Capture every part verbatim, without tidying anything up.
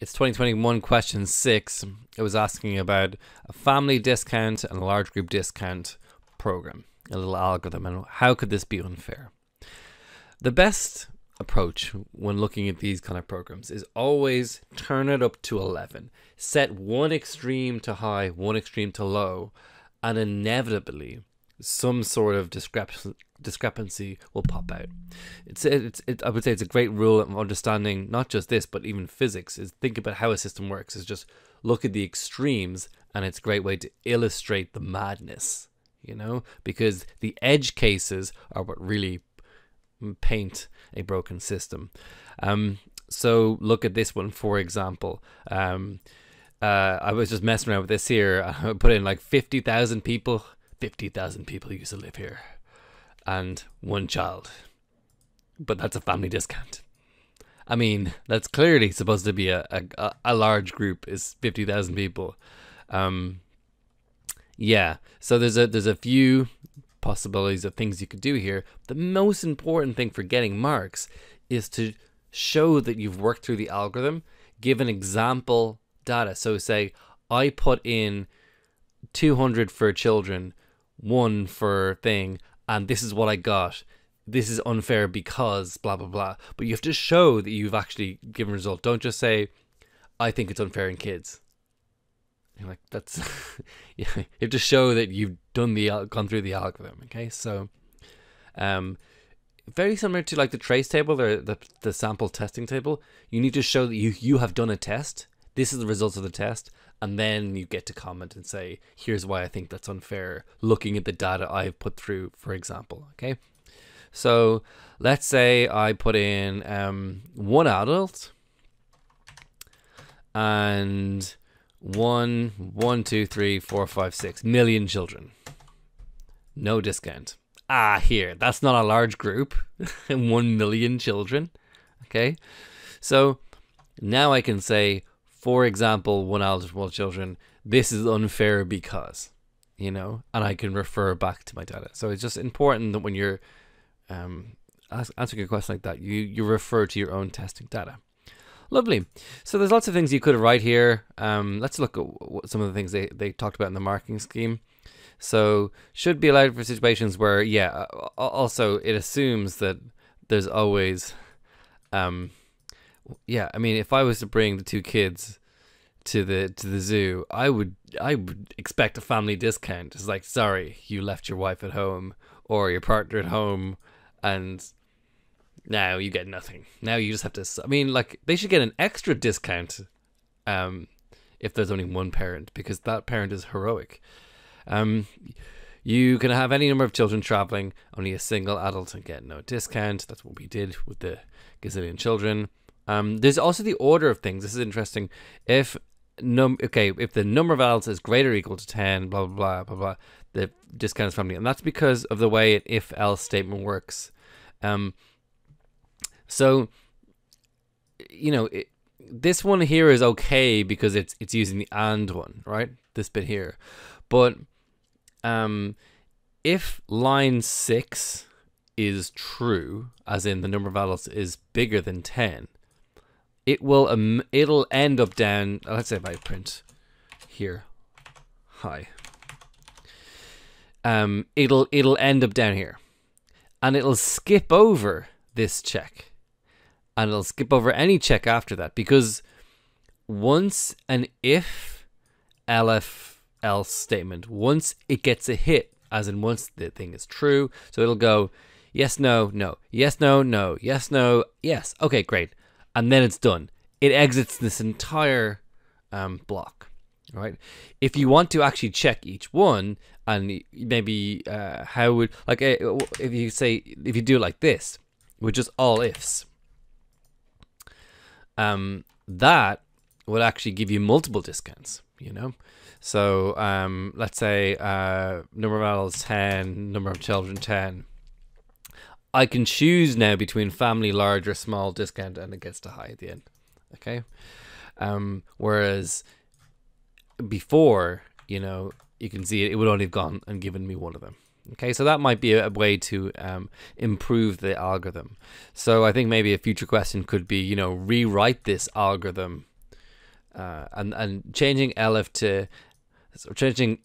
It's twenty twenty-one question six. It was asking about a family discount and a large group discount program, a little algorithm, and how could this be unfair? The best approach when looking at these kind of programs is always turn it up to eleven. Set one extreme to high, one extreme to low, and inevitably some sort of discrepancy discrepancy will pop out. It's, it's it, I would say it's a great rule of understanding not just this but even physics, is think about how a system works, is just look at the extremes, and it's a great way to illustrate the madness, you know, because the edge cases are what really paint a broken system. Um, so look at this one, for example. Um, uh, I was just messing around with this here. I put in like fifty thousand people. fifty thousand people used to live here. And one child. But that's a family discount. I mean, that's clearly supposed to be a, a, a large group, is fifty thousand people. Um, yeah, so there's a, there's a few possibilities of things you could do here. The most important thing for getting marks is to show that you've worked through the algorithm. Give an example data. So say I put in two hundred for children, one for thing, and this is what I got. This is unfair because blah, blah, blah. But you have to show that you've actually given a result. Don't just say, I think it's unfair in kids. You're like, that's, yeah, you have to show that you've done the, gone through the algorithm. Okay. So, um, very similar to like the trace table or the, the sample testing table, you need to show that you, you have done a test. This is the results of the test. And then you get to comment and say, here's why I think that's unfair, looking at the data I've put through, for example. Okay. So let's say I put in, um, one adult and one, one, two, three, four, five, six million children. No discount. Ah, here, that's not a large group. One million children. Okay. So now I can say, for example, one eligible children, this is unfair because, you know, and I can refer back to my data. So it's just important that when you're um, answering a question like that, you, you refer to your own testing data. Lovely. So there's lots of things you could write here. Um, let's look at what some of the things they, they talked about in the marking scheme. So should be allowed for situations where, yeah, also it assumes that there's always... Um, yeah, I mean, if I was to bring the two kids to the to the zoo, I would I would expect a family discount. It's like, sorry, you left your wife at home or your partner at home, and now you get nothing. Now you just have to. I mean, like, they should get an extra discount um, if there's only one parent, because that parent is heroic. Um, you can have any number of children traveling, only a single adult and get no discount. That's what we did with the gazillion children. Um, there's also the order of things. This is interesting. If num okay, if the number of adults is greater or equal to ten, blah, blah, blah, blah, blah, the discount is family. And that's because of the way an if-else statement works. Um, so, you know, it, this one here is okay because it's it's using the and one, right? This bit here. But um, if line six is true, as in the number of adults is bigger than ten, it will um, it'll end up down. Let's say if I print here, hi. Um, it'll it'll end up down here, and it'll skip over this check, and it'll skip over any check after that, because once an if L F else statement, once it gets a hit, as in once the thing is true, so it'll go yes no no yes no no yes no yes okay great. And then it's done. It exits this entire um, block, right? If you want to actually check each one, and maybe uh, how would, like, if you say, if you do it like this, with just all ifs, um, that would actually give you multiple discounts, you know? So um, let's say uh, number of adults ten, number of children ten. I can choose now between family, large or small discount, and it gets to high at the end. Okay. Um, whereas before, you know, you can see it, it would only have gone and given me one of them. Okay. So that might be a, a way to um, improve the algorithm. So I think maybe a future question could be, you know, rewrite this algorithm uh, and and changing Elif to so changing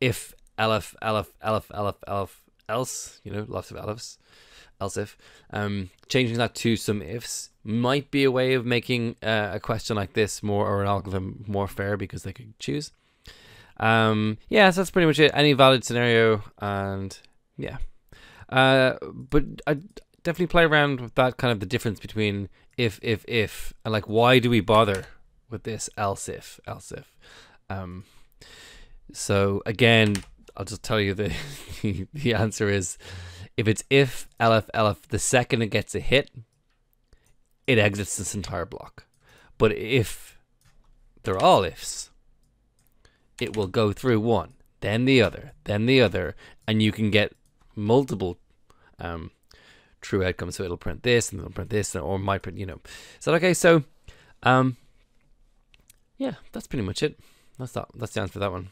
if Elif Elif Elif Elif Elif else, you know, lots of Elifs, else if, um, changing that to some ifs might be a way of making uh, a question like this more, or an algorithm more fair, because they could choose. Um, yeah, so that's pretty much it. Any valid scenario, and yeah. Uh, but I definitely play around with that, kind of the difference between if, if, if, and like, why do we bother with this else if, else if? Um, so again, I'll just tell you the the answer is, if it's if, elif, elif, the second it gets a hit, it exits this entire block. But if they're all ifs, it will go through one, then the other, then the other, and you can get multiple um, true outcomes. So it'll print this, and it'll print this, or might print, you know. So okay, so um, yeah, that's pretty much it. That's that. That's the answer for that one.